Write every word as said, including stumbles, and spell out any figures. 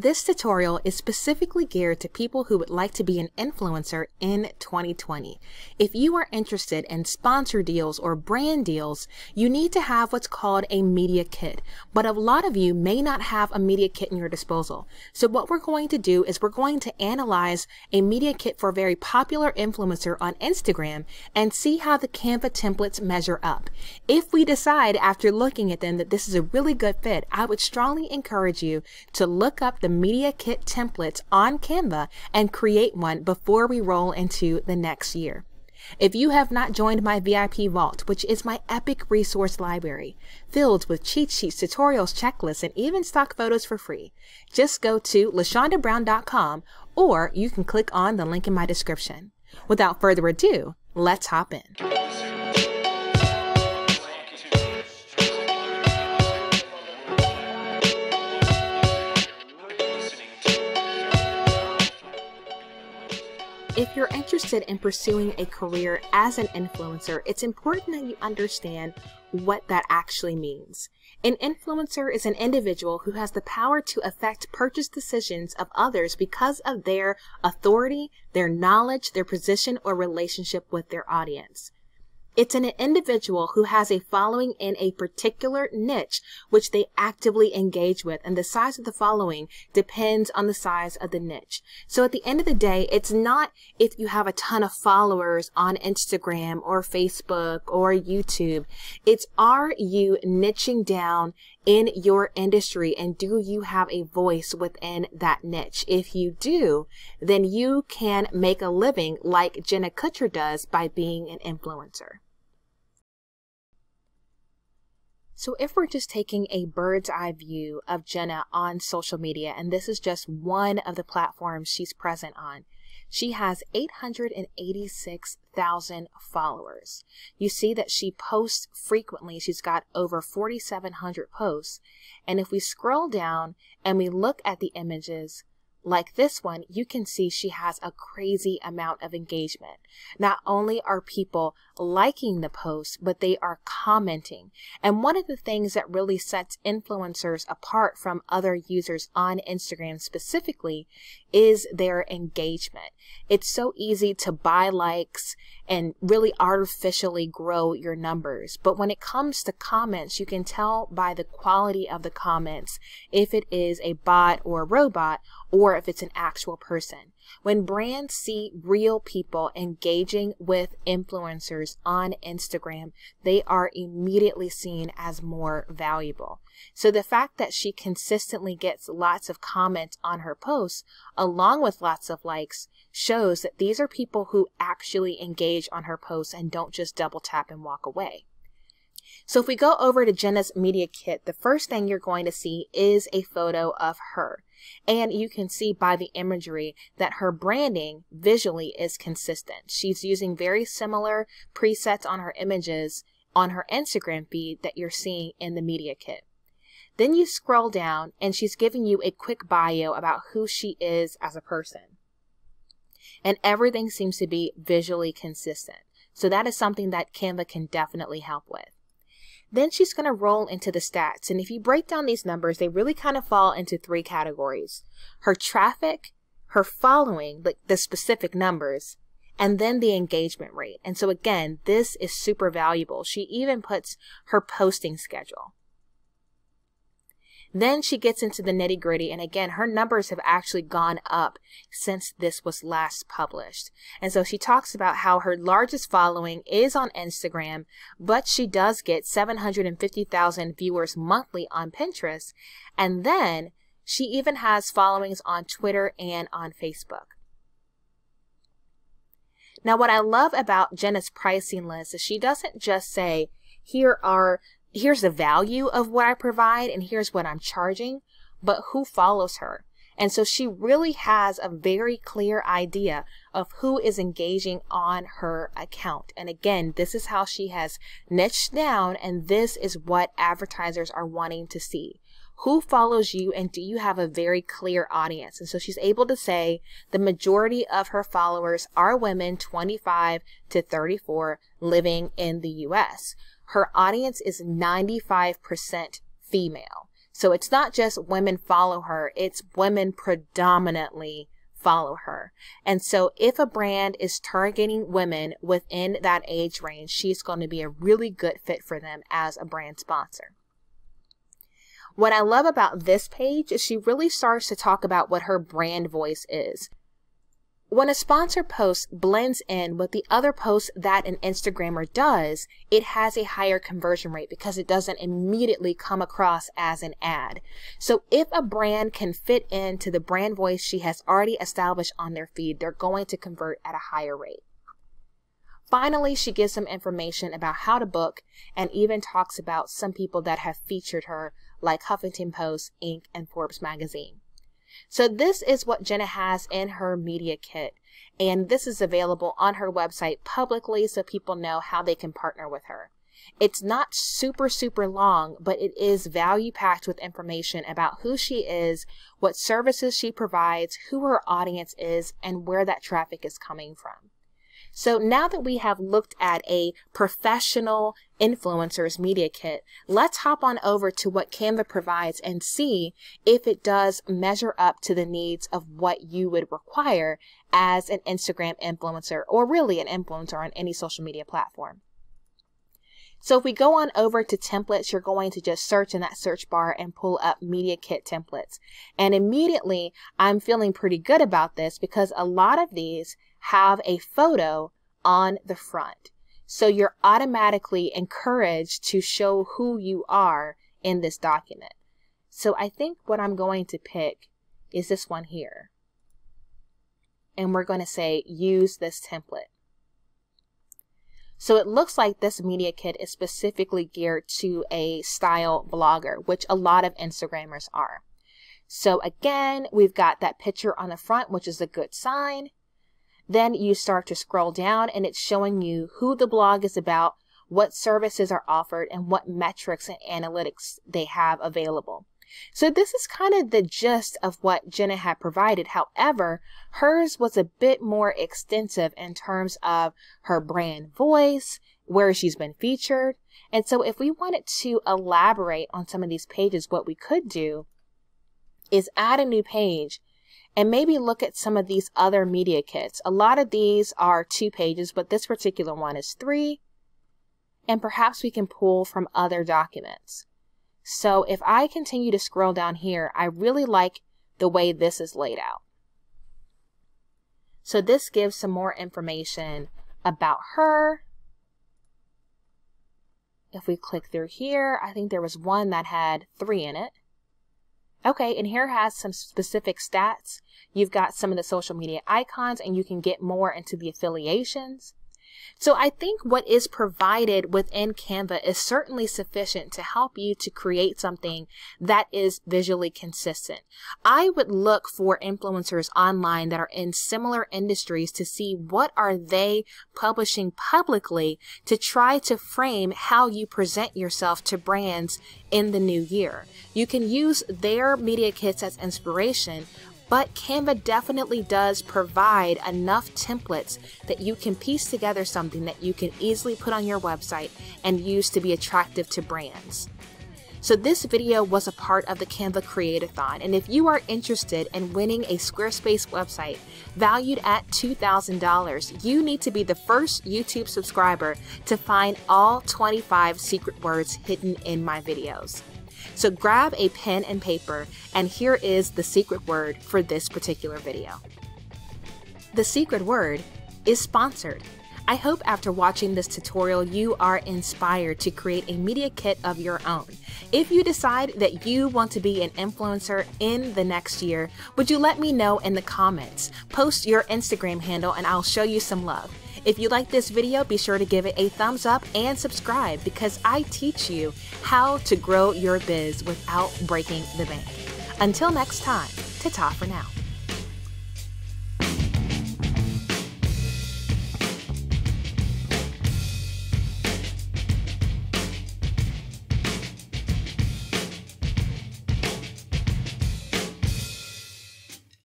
This tutorial is specifically geared to people who would like to be an influencer in twenty twenty. If you are interested in sponsor deals or brand deals, you need to have what's called a media kit, but a lot of you may not have a media kit in your disposal. So what we're going to do is we're going to analyze a media kit for a very popular influencer on Instagram and see how the Canva templates measure up. If we decide after looking at them that this is a really good fit, I would strongly encourage you to look up the media kit templates on Canva and create one before we roll into the next year. If you have not joined my V I P Vault, which is my epic resource library, filled with cheat sheets, tutorials, checklists, and even stock photos for free, just go to lashonda brown dot com or you can click on the link in my description. Without further ado, let's hop in. If you're interested in pursuing a career as an influencer, it's important that you understand what that actually means. An influencer is an individual who has the power to affect purchase decisions of others because of their authority, their knowledge, their position, or relationship with their audience. It's an individual who has a following in a particular niche which they actively engage with, and the size of the following depends on the size of the niche. So at the end of the day, it's not if you have a ton of followers on Instagram or Facebook or YouTube. It's, are you niching down in your industry and do you have a voice within that niche? If you do, then you can make a living like Jenna Kutcher does by being an influencer. So if we're just taking a bird's eye view of Jenna on social media, and this is just one of the platforms she's present on, she has eight hundred eighty-six thousand followers. You see that she posts frequently. She's got over forty-seven hundred posts. And if we scroll down and we look at the images, like this one, you can see she has a crazy amount of engagement. Not only are people liking the post, but they are commenting. And one of the things that really sets influencers apart from other users on Instagram specifically is their engagement. It's so easy to buy likes and really artificially grow your numbers. But when it comes to comments, you can tell by the quality of the comments if it is a bot or a robot or if it's an actual person. When brands see real people engaging with influencers on Instagram, they are immediately seen as more valuable. So the fact that she consistently gets lots of comments on her posts, along with lots of likes, shows that these are people who actually engage on her posts and don't just double tap and walk away. So if we go over to Jenna's media kit, the first thing you're going to see is a photo of her. And you can see by the imagery that her branding visually is consistent. She's using very similar presets on her images on her Instagram feed that you're seeing in the media kit. Then you scroll down and she's giving you a quick bio about who she is as a person. And everything seems to be visually consistent. So that is something that Canva can definitely help with. Then she's going to roll into the stats. And if you break down these numbers, they really kind of fall into three categories: her traffic, her following, like the specific numbers, and then the engagement rate. And so again, this is super valuable. She even puts her posting schedule. Then she gets into the nitty gritty. And again, her numbers have actually gone up since this was last published. And so she talks about how her largest following is on Instagram, but she does get seven hundred fifty thousand viewers monthly on Pinterest. And then she even has followings on Twitter and on Facebook. Now, what I love about Jenna's pricing list is she doesn't just say, here are here's the value of what I provide and here's what I'm charging, but who follows her. And so she really has a very clear idea of who is engaging on her account. And again, this is how she has niched down, and this is what advertisers are wanting to see. Who follows you and do you have a very clear audience? And so she's able to say the majority of her followers are women twenty-five to thirty-four living in the U S Her audience is ninety-five percent female. So it's not just women follow her, it's women predominantly follow her. And so if a brand is targeting women within that age range, she's going to be a really good fit for them as a brand sponsor. What I love about this page is she really starts to talk about what her brand voice is. When a sponsor post blends in with the other posts that an Instagrammer does, it has a higher conversion rate because it doesn't immediately come across as an ad. So if a brand can fit into the brand voice she has already established on their feed, they're going to convert at a higher rate. Finally, she gives some information about how to book and even talks about some people that have featured her, like Huffington Post, Inc, and Forbes magazine. So this is what Jenna has in her media kit, and this is available on her website publicly so people know how they can partner with her. It's not super, super long, but it is value-packed with information about who she is, what services she provides, who her audience is, and where that traffic is coming from. So now that we have looked at a professional influencer's media kit, let's hop on over to what Canva provides and see if it does measure up to the needs of what you would require as an Instagram influencer, or really an influencer on any social media platform. So if we go on over to templates, you're going to just search in that search bar and pull up media kit templates. And immediately I'm feeling pretty good about this because a lot of these have a photo on the front. So you're automatically encouraged to show who you are in this document. So I think what I'm going to pick is this one here. And we're going to say, use this template. So it looks like this media kit is specifically geared to a style blogger, which a lot of Instagrammers are. So again, we've got that picture on the front, which is a good sign. Then you start to scroll down and it's showing you who the blog is about, what services are offered, and what metrics and analytics they have available. So this is kind of the gist of what Jenna had provided. However, hers was a bit more extensive in terms of her brand voice, where she's been featured. And so if we wanted to elaborate on some of these pages, what we could do is add a new page and maybe look at some of these other media kits. A lot of these are two pages, but this particular one is three. And perhaps we can pull from other documents. So if I continue to scroll down here, I really like the way this is laid out. So this gives some more information about her. If we click through here, I think there was one that had three in it. Okay, and here has some specific stats. You've got some of the social media icons, and you can get more into the affiliations. So I think what is provided within Canva is certainly sufficient to help you to create something that is visually consistent. I would look for influencers online that are in similar industries to see what are they publishing publicly to try to frame how you present yourself to brands in the new year. You can use their media kits as inspiration, but Canva definitely does provide enough templates that you can piece together something that you can easily put on your website and use to be attractive to brands. So this video was a part of the Canva Create-a-thon, and if you are interested in winning a Squarespace website valued at two thousand dollars, you need to be the first YouTube subscriber to find all twenty-five secret words hidden in my videos. So grab a pen and paper, and here is the secret word for this particular video. The secret word is sponsored. I hope after watching this tutorial, you are inspired to create a media kit of your own. If you decide that you want to be an influencer in the next year, would you let me know in the comments? Post your Instagram handle and I'll show you some love. If you like this video, be sure to give it a thumbs up and subscribe because I teach you how to grow your biz without breaking the bank. Until next time, ta-ta for now.